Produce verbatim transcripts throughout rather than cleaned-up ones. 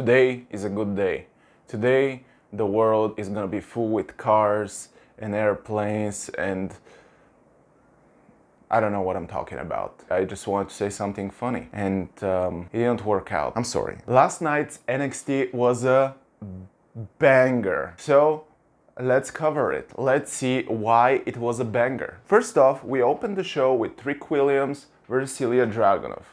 Today is a good day. Today the world is gonna be full with cars and airplanes and I don't know what I'm talking about. I just wanted to say something funny and um, it didn't work out. I'm sorry. Last night's N X T was a banger. So let's cover it. Let's see why it was a banger. First off, we opened the show with Trick Williams versus Ilja Dragunov.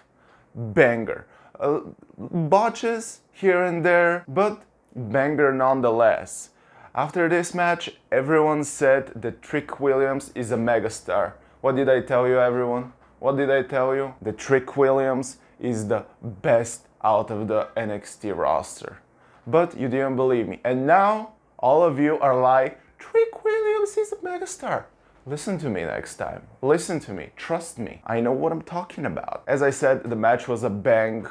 Banger. Uh, botches here and there, but banger nonetheless. After this match, everyone said that Trick Williams is a megastar. What did I tell you, everyone? What did I tell you? The Trick Williams is the best out of the N X T roster. But you didn't believe me. And now, all of you are like, Trick Williams is a megastar. Listen to me next time. Listen to me. Trust me. I know what I'm talking about. As I said, the match was a bang.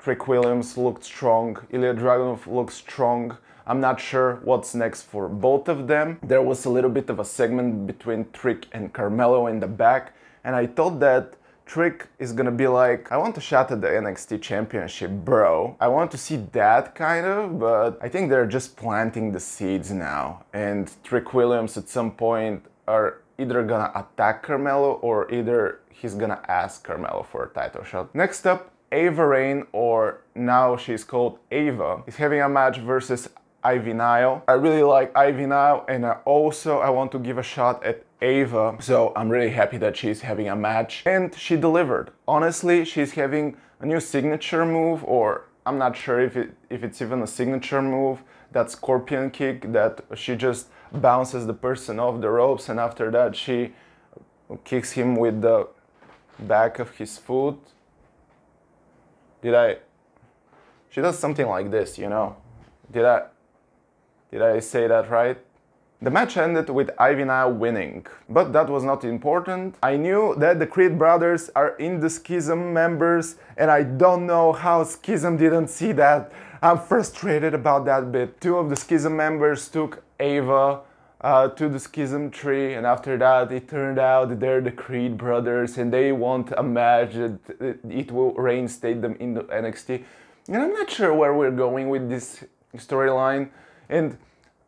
Trick Williams looked strong. Ilja Dragunov looked strong. I'm not sure what's next for both of them. There was a little bit of a segment between Trick and Carmelo in the back, and I thought that Trick is gonna be like, I want a shot at the N X T championship, bro. I want to see that kind of, but I think they're just planting the seeds now. And Trick Williams at some point are either gonna attack Carmelo or either he's gonna ask Carmelo for a title shot. Next up, Ava Rain, or now she's called Ava, is having a match versus Ivy Nile. I really like Ivy Nile, and I also I want to give a shot at Ava, so I'm really happy that she's having a match. And she delivered. Honestly, she's having a new signature move, or I'm not sure if it if it's even a signature move, that scorpion kick that she just bounces the person off the ropes and after that she kicks him with the back of his foot. Did I... She does something like this, you know. Did I... Did I say that right? The match ended with Ivy Nile winning, but that was not important. I knew that the Creed brothers are in the Schism members, and I don't know how Schism didn't see that. I'm frustrated about that bit. Two of the Schism members took Ava uh, to the Schism tree, and after that it turned out that they're the Creed brothers and they want a match that it will reinstate them in the N X T. And I'm not sure where we're going with this storyline. And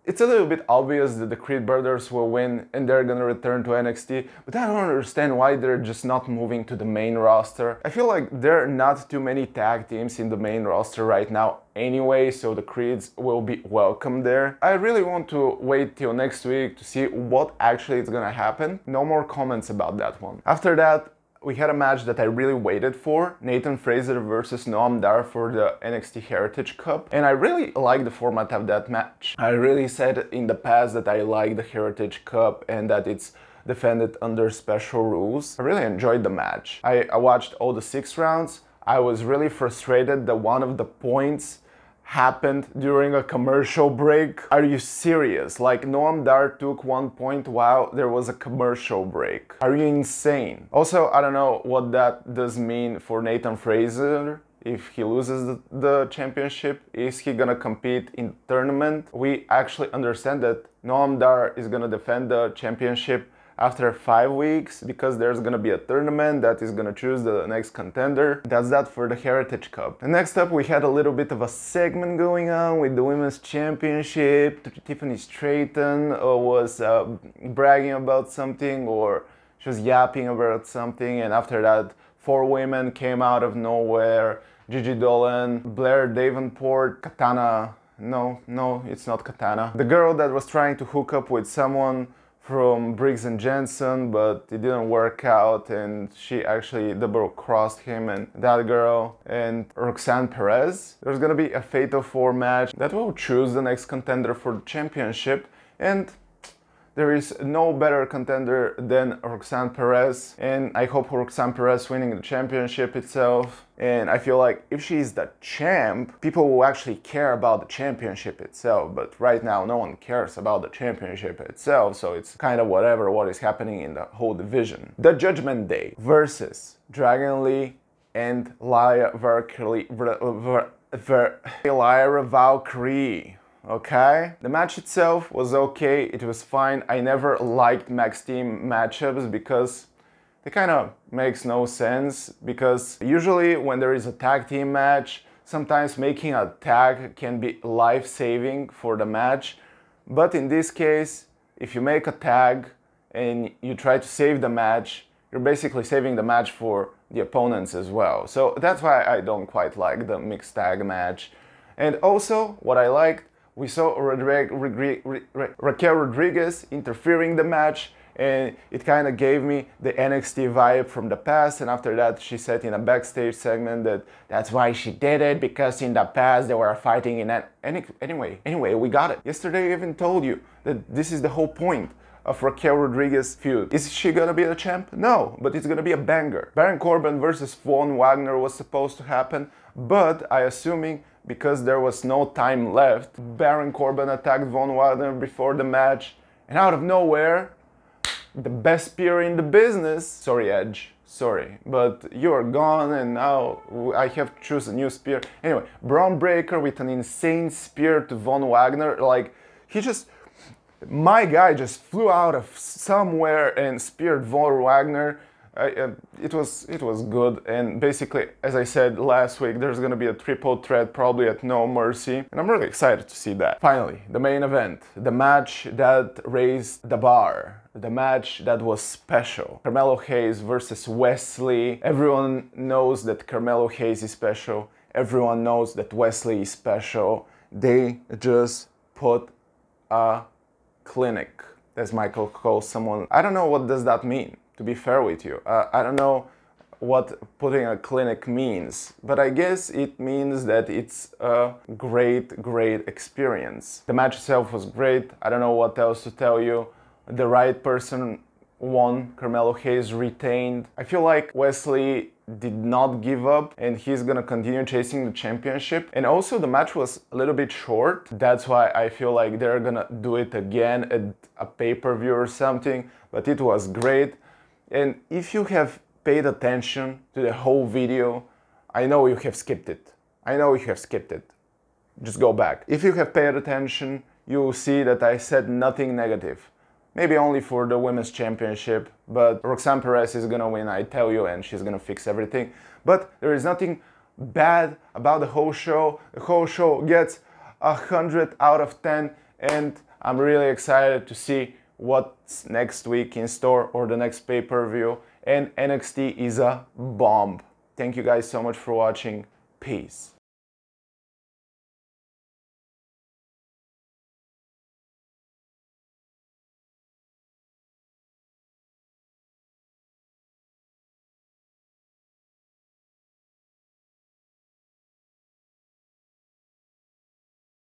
it's a little bit obvious that the Creed brothers will win and they're gonna return to N X T, but I don't understand why they're just not moving to the main roster. I feel like there are not too many tag teams in the main roster right now anyway, so the Creeds will be welcome there. I really want to wait till next week to see what actually is gonna happen. No more comments about that one. After that, we had a match that I really waited for, Nathan Frazer versus Noam Dar for the N X T Heritage Cup, and I really like the format of that match. I really said in the past that I like the Heritage Cup and that it's defended under special rules. I really enjoyed the match. I, I watched all the six rounds. I was really frustrated that one of the points happened during a commercial break. Are you serious? Like, Noam Dar took one point while there was a commercial break. Are you insane? Also, I don't know what that does mean for Nathan Frazer. If he loses the championship, is he gonna compete in the tournament? We actually understand that Noam Dar is gonna defend the championship after five weeks because there's gonna be a tournament that is gonna choose the next contender. That's that for the Heritage Cup. And next up, we had a little bit of a segment going on with the Women's Championship. Tiffany Stratton uh, was uh, bragging about something, or she was yapping about something, and after that four women came out of nowhere. Gigi Dolan, Blair Davenport, Katana... No, no, it's not Katana. The girl that was trying to hook up with someone from Briggs and Jensen, but it didn't work out and she actually double-crossed him and that girl, and Roxanne Perez. There's gonna be a Fatal Four match that will choose the next contender for the championship, and there is no better contender than Roxanne Perez, and I hope Roxanne Perez winning the championship itself. And I feel like if she is the champ, people will actually care about the championship itself, but right now no one cares about the championship itself, so it's kind of whatever what is happening in the whole division. The Judgment Day versus Dragon Lee and Lyra Valkyrie. Lyra Valkyrie. Okay, the match itself was okay, it was fine. I never liked Max Team matchups because they kind of makes no sense, because usually when there is a tag team match, Sometimes making a tag can be life-saving for the match, but in this case, if you make a tag and you try to save the match, you're basically saving the match for the opponents as well. So that's why I don't quite like the mixed tag match. And also, what I liked, we saw Raquel Rodriguez interfering the match, and it kind of gave me the N X T vibe from the past. And after that, she said in a backstage segment that that's why she did it, because in the past they were fighting in that. Any, anyway, anyway, we got it. Yesterday I even told you that this is the whole point of Raquel Rodriguez feud. Is she gonna be the champ? No, but it's gonna be a banger. Baron Corbin versus Von Wagner was supposed to happen, but I assuming because there was no time left, Baron Corbin attacked Von Wagner before the match, and out of nowhere, the best peer in the business, sorry Edge, sorry, but you're gone and now I have to choose a new spear. Anyway, Bron Breakker with an insane spear to Von Wagner, like, he just, my guy just flew out of somewhere and speared Von Wagner. I, uh, it was it was good, and basically, as I said last week, there's gonna be a triple threat probably at No Mercy, and I'm really excited to see that. Finally, the main event, the match that raised the bar, the match that was special. Carmelo Hayes versus Wesley. Everyone knows that Carmelo Hayes is special. Everyone knows that Wesley is special. They just put a clinic, as Michael calls someone. I don't know what does that mean, to be fair with you. Uh, I don't know what putting a clinic means, but I guess it means that it's a great, great experience. The match itself was great. I don't know what else to tell you. The right person won. Carmelo Hayes retained. I feel like Wesley did not give up, and he's gonna continue chasing the championship. And also the match was a little bit short. That's why I feel like they're gonna do it again at a pay-per-view or something, but it was great. And if you have paid attention to the whole video, I know you have skipped it. I know you have skipped it. Just go back. If you have paid attention, you will see that I said nothing negative. Maybe only for the Women's Championship, but Roxanne Perez is gonna win, I tell you, and she's gonna fix everything. But there is nothing bad about the whole show. The whole show gets a hundred out of ten, and I'm really excited to see what's next week in store or the next pay-per-view, and N X T is a bomb. Thank you guys so much for watching. Peace.